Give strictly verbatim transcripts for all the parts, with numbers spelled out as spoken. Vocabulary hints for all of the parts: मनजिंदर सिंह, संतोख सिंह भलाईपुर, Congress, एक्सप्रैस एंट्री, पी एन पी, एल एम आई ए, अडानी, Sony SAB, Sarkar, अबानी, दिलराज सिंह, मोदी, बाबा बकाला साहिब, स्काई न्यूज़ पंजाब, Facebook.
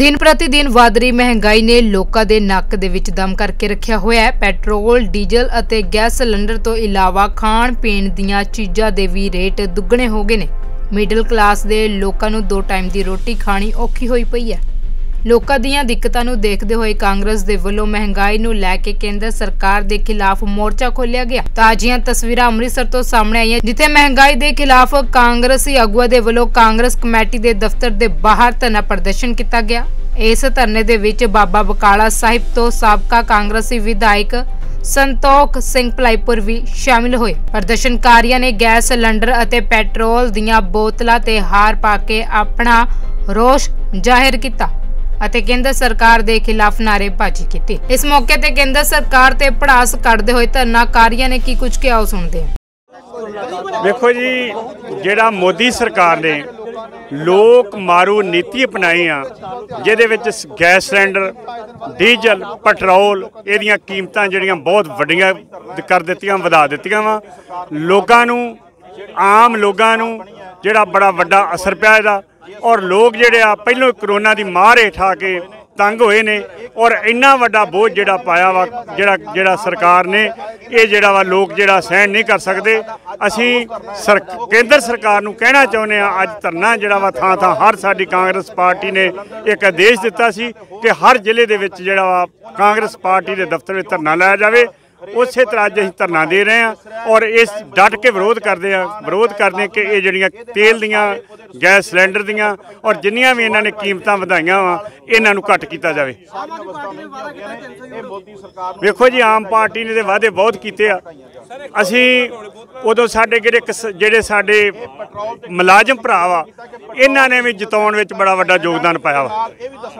दिन प्रति दिन वध रही महंगाई ने लोगों के नक दे विच दम करके रखा होया है। पेट्रोल, डीजल और गैस सिलेंडर तो इलावा खाण पीण दीआं चीज़ां दे भी रेट दुगने हो गए ने। मिडल क्लास के लोगों नूं दो टाइम की रोटी खानी औखी होई पई है। लोगों दीआं दिक्कतां नूं देखदे होए कांग्रेस दे वल्लों महंगाई नूं लै के केंद्र सरकार दे खिलाफ मोर्चा खोलिया गया। ताजियां तस्वीरां अमृतसर तो सामने आईयां, जिथे महंगाई दे खिलाफ कांग्रेसी आगूआं दे वल्लों कांग्रेस कमेटी दे दफ्तर दे बाहर धरना प्रदर्शन किया गया। इस धरने दे विच बाबा बकाला साहिब तो साबका कांग्रेसी विधायक संतोख सिंह भलाईपुर भी शामिल होए। प्रदर्शनकारियों ने गैस सिलेंडर अते पेट्रोल दीआं बोतलां ते हार पा के अपना रोष जाहिर किया। केंद्र सरकार दे खिलाफ नारेबाजी की। इस मौके ते केंद्र सरकार ते भड़ास कढ़दे होए धरनाकारियां ने की कुछ कहा, सुनदे हां। देखो जी, जेड़ा मोदी सरकार ने लोक मारू नीति अपनाई आ, जिहदे विच गैस सिलेंडर, डीजल, पेट्रोल इहदीयां कीमतां जिहड़ियां बहुत वड्डियां कर दित्तियां, वधा दित्तियां वा। लोकां नूं, आम लोकां नूं जिहड़ा बड़ा वड्डा असर पिया इहदा, और लोग जिहड़े आ पहलों करोना की मार हेठ आके तंग होए ने, और इन्ना वड्डा बोझ जिहड़ा पाया वा जिहड़ा जिहड़ा सरकार ने, ये जिहड़ा वा लोग जिहड़ा सहन नहीं कर सकते। असी सर केंद्र सरकार नूं कहना चाहुंदे आ, अज धरना जिहड़ा वा थां थां हर साडी कांग्रेस पार्टी ने एक आदेश दिता सी कि हर जिले दे विच जिहड़ा वा कांग्रेस पार्टी दे दफ्तर विच धरना लाया जावे। उस तरह अज असीं धरना दे रहे हैं और इस डट के विरोध करते हैं विरोध करते हैं कि ये जिहड़ियां तेल दियां, गैस सिलेंडर दियां और जिन्नियां भी इन्हां ने कीमतां वधाईयां वा, इन्हां नूं घट कीता जावे। वेखो जी, आम पार्टी ने दे वादे बहुत कीते आ। असी उदों साडे जिहड़े जिहड़े साडे मुलाजम भरा वा, इन्हां ने भी जिताउण विच बड़ा वड्डा योगदान पाया वा।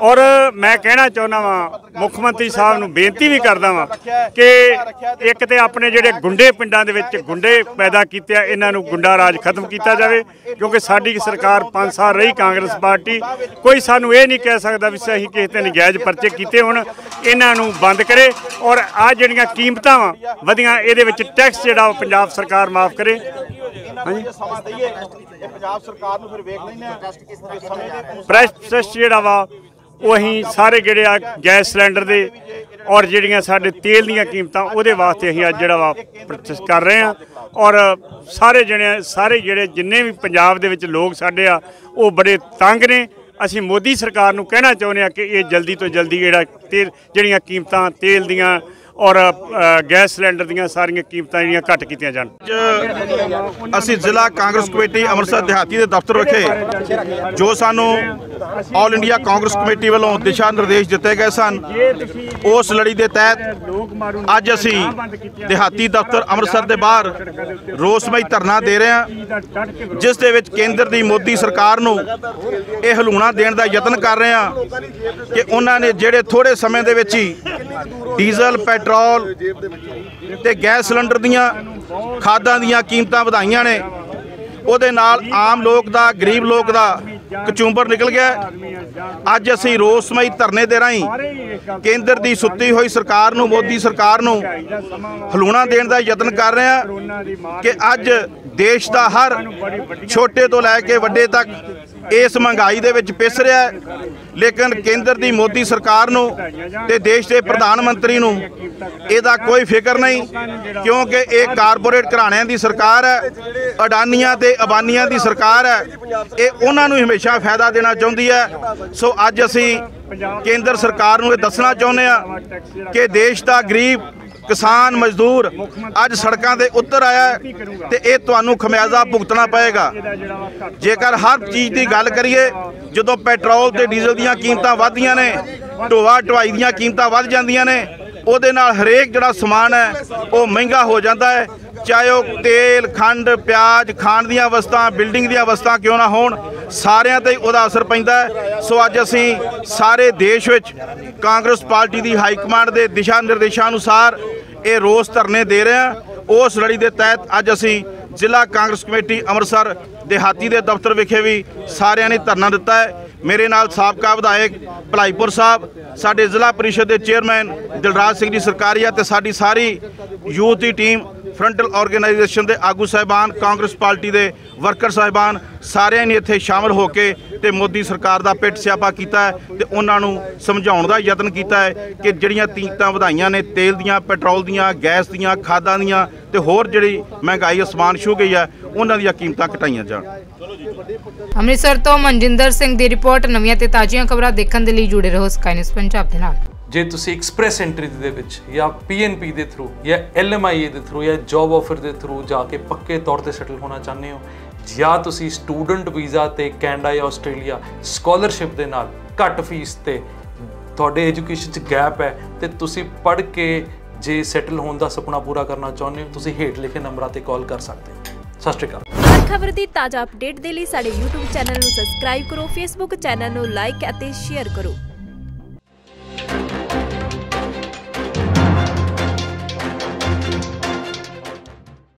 और मैं कहना चाहुंदा वां, मुख मंत्री साहब नूं बेनती भी करदा वां कि एक तो अपने जिहड़े गुंडे पिंडां दे विच गुंडे पैदा कीते आ, इन्हां नूं गुंडा राज खत्म किया जाए। क्योंकि साडी सरकार पाँच साल रही कांग्रेस पार्टी, कोई सानूं यह नहीं कह सकता भी असीं किसी ते नजायज़ परचे कीते होण। इन्हां नूं बंद करे और आ जिहड़ियां कीमतां वा वधियां, इहदे विच टैक्स जिहड़ा पंजाब सरकार माफ़ करे। प्रोटेस्ट जिहड़ा वा वो अहीं सारे जिहड़े आ गैस सिलेंडर दे और जिहड़ियां साडे तेल दीयां कीमतां, उहदे वास्ते अहीं अज जिहड़ा वा प्रोटेस्ट कर रहे हैं। और सारे जने सारे जिहड़े जिन्ने भी पंजाब दे विच लोग साडे आ, वो बड़े तंग ने। असीं मोदी सरकार नूं कहना चाहुंदे आ कि ये जल्दी तो जल्दी जिहड़ा तेल जिहड़ियां कीमतां तेल दीयां और गैस सिलेंडर दीयां सारियां कीमतां जिहड़ियां घट कीतियां जाण। असीं जिला कांग्रेस कमेटी अमृतसर देहाती दे दफ्तर विखे जो सानूं ऑल इंडिया कांग्रेस कमेटी वालों दिशा निर्देश दिते गए सन, उस लड़ी के तहत अज असी देहाती दफ्तर अमृतसर के बाहर रोसमई धरना दे रहे हैं, जिस दे विच केंद्र दी मोदी सरकार नूं इह हलूणा देण दा यतन कर रहे हैं कि उन्हां ने जिहड़े थोड़े समय दे विच ही डीजल, पेट्रोल ते गैस सिलेंडर दीयां खादां दीयां कीमतां वधाईयां ने, उहदे नाल आम लोग दा, गरीब लोग दा कचूंबर निकल गया। अज असी रोसमई धरने दे राही केंद्र की सुती हुई सरकार नूं, मोदी सरकार नूं हलूणा देण दा यतन कर रहे हैं कि अज देश दा हर छोटे तो लैके वड्डे तक इस महंगाई दे विच पिस रहा है। लेकिन केंद्र की मोदी सरकार नूं ते देश के प्रधानमंत्री नूं इहदा कोई फिक्र नहीं, क्योंकि ये कारपोरेट घराणियां दी सरकार है, अडानियां ते अबानियां दी सरकार है, ये उन्हां नूं हमेशा फायदा देना चाहुंदी है। सो अज असीं केंद्र सरकार नूं ये दसना चाहुंदे आ कि देश दा गरीब, किसान, मजदूर अज सड़कों के उत्तर आया तो ये तुहानू खमियाजा भुगतना पएगा। जेकर हर चीज़ की गल करिए, जो पेट्रोल ते डीजल दीयां कीमतां वधदियां ने, ढोआ ढुआई दीयां कीमतां वध जांदियां ने, उहदे नाल हरेक जिहड़ा समान है वह महंगा हो जाता है, चाहे वह तेल, खंड, प्याज, खाण दीयां वस्तां, बिल्डिंग दीयां वस्तां क्यों ना होण, सारियां ते उहदा असर पैंदा है। सो अज असीं सारे देश विच कांग्रेस पार्टी की हाईकमांड के दिशा निर्देशों अनुसार ये रोस धरने दे रहे हैं। उस लड़ी के तहत अज असीं जिला कांग्रेस कमेटी अमृतसर देहाती के दफ्तर विखे भी सारियां ने धरना दिता है। मेरे नाल साबका विधायक भलाईपुर साहब, साडे जिला परिषद के चेयरमैन दिलराज सिंह जी सरकारी है, तो साडी सारी यूथ की टीम, फ्रंटल ऑर्गेनाइजेशन के आगू साहिबान, कांग्रेस पार्टी के वर्कर साहिबान, सारे ने इत्थे शामिल होके तो मोदी सरकार का पिट स्यापा किया है, तो उन्होंने समझाने का यत्न किया है कि जड़ियाँ कीमतां वधाईयां ने तेल दियां, पेट्रोल दियां, गैस दियां, खादां दियां ते होर जिहड़ी महंगाई आसमान छू गई है, उन्हां दीयां कीमतां घटाईयां जाण। अमृतसर तो मनजिंदर सिंह दी रिपोर्ट। नवीआं ते ताज़ियां खबरां देखण दे लई जुड़े रहो स्काई न्यूज़ पंजाब दे नाल। जे तुसीं एक्सप्रैस एंट्री दे विच या पी एन पी के थ्रू या एल एम आई ए के थ्रू या जॉब ऑफर के थ्रू जाके पक्के तौर पर सैटल होना चाहते हो, या तुसीं स्टूडेंट वीज़ा तो कैनेडा या ऑस्ट्रेलिया स्कॉलरशिप के नाल घट फीस ते तुहाडे एजुकेशन च गैप है, तो तुसीं पढ़ के जे सैटल होने का सपना पूरा करना चाहते हो, तुसीं हेठ लिखे नंबरां ते कॉल कर सकते हो। सत श्री अकाल। हर खबर की ताज़ा अपडेट के लिए साडे यूट्यूब चैनल नूं सबसक्राइब करो, फेसबुक चैनल नूं लाइक अते शेयर करो।